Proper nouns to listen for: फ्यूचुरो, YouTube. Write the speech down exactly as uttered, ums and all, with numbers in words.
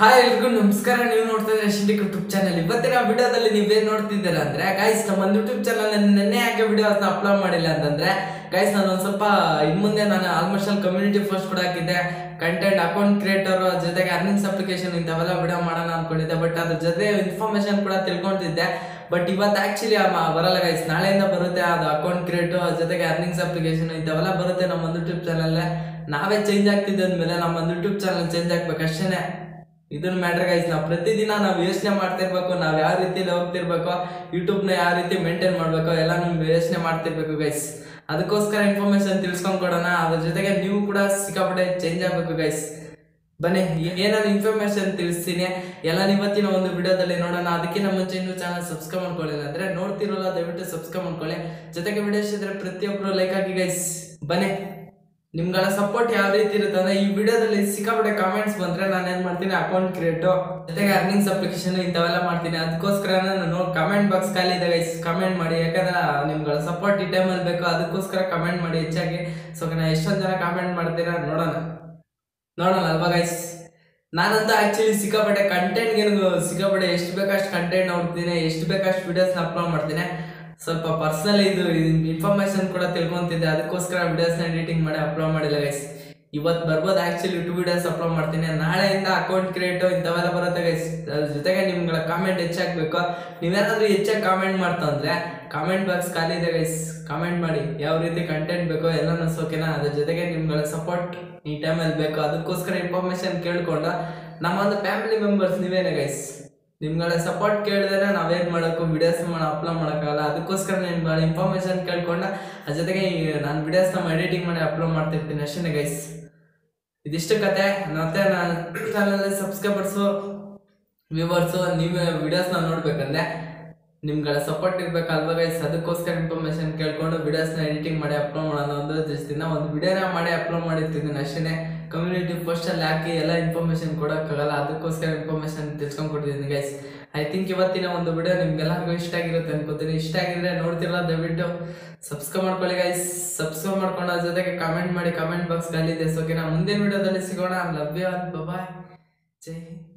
हाय एलू नमस्कार नहीं नोड़ता अश्विनी यूट्यूब चैनल इवत्तिन वीडियोदल्लि नीवु एनु नोड्तिद्दीरा अंद्रे गाइस नम्म यूट्यूब चैनल नन्ने याके वीडियोस अपलोड माडिल्ल अंतंद्रे गाइस नानु ओंद स्वल्प इन्नु मुंदे नानु आल्मोस्ट ऑल कम्युनिटी पोस्ट कूड हाकिद्दे कंटेंट अकाउंट क्रियेटर जोतेगे अर्निंग्स एप्लिकेशन इंतवेल्ल वीडियो माडोण अंद्ಕೊಂಡಿದ್ದೆ बट अदर जोते इन्फॉर्मेशन कूड तिळ्ಕೊಂಡಿದ್ದೆ बट इवत्तु एक्चुअली बरल्ल गाइस नाळेयिंद बरुत्ते अदु अकाउंट क्रियेटर जोतेगे अर्निंग्स एप्लिकेशन इंतवेल्ल बरुत्ते नम्म यूट्यूब चैनल नावे चेंज ಆಗ್ತಿದ್ದೆ अंदमेले नम्म यूट्यूब चैनल चेंज ಆಗಬೇಕು ಅಷ್ಟೇನೇ इदन मैटर गाइस ना प्रतिदिन ना योचने नाव याव रीति होग्तिरबेकु यूट्यूब ना याव रीति मेंटेन माडबेकु एल्लानु योचने माड्तिरबेकु गाइस अदक्कोस्कर इन्फॉर्मेशन तिळिस्कोंडोण अदर जोतेगे नीवू कूड सिक्कापट्टे चेंज आगबेकु गाइस बन्नि एनानु इन्फॉर्मेशन तिळिस्तीनि एल्लानु इवत्तिन ओंदु विडियोदल्लि नोडोण अदक्के नम्म चैनल चानल सब्स्क्राइब माड्कोळ्ळि अंद्रे नोड्तिरल्ल दयविट्टु सब्स्क्राइब माड्कोळ्ळि जोतेगे विडियो इष्टद्रे प्रतियೊಬ್ಬರು लाइक हाकि गाइस बन्नि निम्गल सपोर्ट याव रीति इरुत्ते वीडियोदल्लि सिक्कापट्टे कमेंट्स बंद्रे नानु एनु माड्तीनि अकाउंट क्रियेटर जोतेगे अर्निंग्स एप्लिकेशन इंतवेल्ल माड्तीनि अदक्कोस्कर नानु कमेंट बॉक्स खाली इदे गाइस कमेंट माडि याकंद्रे निम्गल सपोर्ट ई टाइम अल्लि बेकु अदक्कोस्कर कमेंट माडि हेच्चागि सो नानु एष्टु जन कमेंट माड्तीरा नोडोण नोडोण अल्वा गाइस नानंतू एक्चुअली सिक्कापट्टे कंटेंट गे सिक्कापट्टे एष्टु बेकु अष्टु कंटेंट नोड्तीनि एष्टु बेकु अष्टु वीडियोस अपलोड माड्तीनि स्वल्प पर्सनल इन्फॉर्मेशन कूड़ा तिळ्कोंतिद्दे अदक्कोस्कर वीडियोस एडिटिंग माडि अपलोड माडिल्ल गाइस इवत्तु बरबहुदु एक्चुअली यूट्यूब वीडियोस अपलोड माड्तीनि नाळेयिंद अकाउंट क्रियेटर इंतवेल्ल बरुत्ते गाइस अदर जोतेगे निम्मगळ कमेंट हेच्चागबेकु नीवु यारादरू हेच्चागि कमेंट माड्तंद्रे कमेंट बॉक्स खाली इदे गाइस कमेंट माडि याव रीति कंटेंट बेको एल्लानू सोकेना अदर जोतेगे निम्मगळ सपोर्ट ई टाइम अल्लि बेको अदक्कोस्कर इन्फॉर्मेशन केळ्कोंडु नम्म फैमिली मेंबर्स नीवेने गाइस निम्गल सपोर्ट केळिद्रे नावेन माडोक्कु वीडियोस अपलोड माडोक्कागल्ल अदक्कोस्कर निम्गल इन्फॉर्मेशन केळ्कोंडु अदर जोतेगे नानु वीडियोस ना एडिटिंग माडि अपलोड माड्तिर्ತೀನಿ ಅಷ್ಟೇನೇ गाइस इदिष्ट कथे ಮತ್ತೆ ನಾನು ಚಾನೆಲ್ ಅಲ್ಲಿ ಸಬ್ಸ್ಕ್ರೈಬರ್ಸ್ ವ್ಯೂವರ್ಸ್ ನಿಮ್ಮ ವಿಡಿಯೋಸ್ ನಾ ನೋಡಬೇಕಂದ್ರೆ ನಿಮ್ಗಲ ಸಪೋರ್ಟ್ ಇರಬೇಕು ಅಲ್ವಾ गाइस ಅದಕ್ಕೋಸ್ಕರ ಇನ್ಫಾರ್ಮೇಷನ್ ಕೇಳಿಕೊಂಡು ವಿಡಿಯೋಸ್ ನಾ ಎಡಿಟಿಂಗ್ ಮಾಡಿ ಅಪ್ಲೋಡ್ ಮಾಡೋಣ ಅಂತ ದಿನ ಒಂದು ವಿಡಿಯೋನ ಮಾಡಿ ಅಪ್ಲೋಡ್ ಮಾಡಿರ್ತಿದ್ದೀನಿ ಅಷ್ಟೇನೇ ಕಮ್ಯುನಿಟಿ ಪೋಸ್ಟ್ ಅಲ್ಲಿ ಹಾಕಿ ಎಲ್ಲ ಇನ್ಫಾರ್ಮೇಷನ್ ಕೊಡೋಕಾಗಲ್ಲ ಅದಕ್ಕೋಸ್ಕರ ಇನ್ಫಾರ್ಮೇಷನ್ ತಿಳ್ಸ್ಕೊಂಡು ಕೊಡ್ತಿದ್ದೀನಿ गाइस ಐ ಥಿಂಕ್ ಇವತ್ತಿನ ಒಂದು ವಿಡಿಯೋ ನಿಮಗೆಲ್ಲರಿಗೂ ಇಷ್ಟ ಆಗಿರುತ್ತೆ ಅನ್ಕೋತೀನಿ ಇಷ್ಟ ಆಗಿದ್ರೆ ನೋಡ್ತಿರಲ್ಲ ದಯವಿಟ್ಟು ಸಬ್ಸ್ಕ್ರೈಬ್ ಮಾಡ್ಕೊಳ್ಳಿ गाइस ಸಬ್ಸ್ಕ್ರೈಬ್ ಮಾಡ್ಕೊಂಡ ಜೊತೆಗೆ ಕಾಮೆಂಟ್ ಮಾಡಿ ಕಾಮೆಂಟ್ ಬಾಕ್ಸ್ ಅಲ್ಲಿ ಇದೆ ಸೋಕೆನಾ ಮುಂದಿನ ವಿಡಿಯೋದಲ್ಲಿ ಸಿಗೋಣ love you all bye bye Jai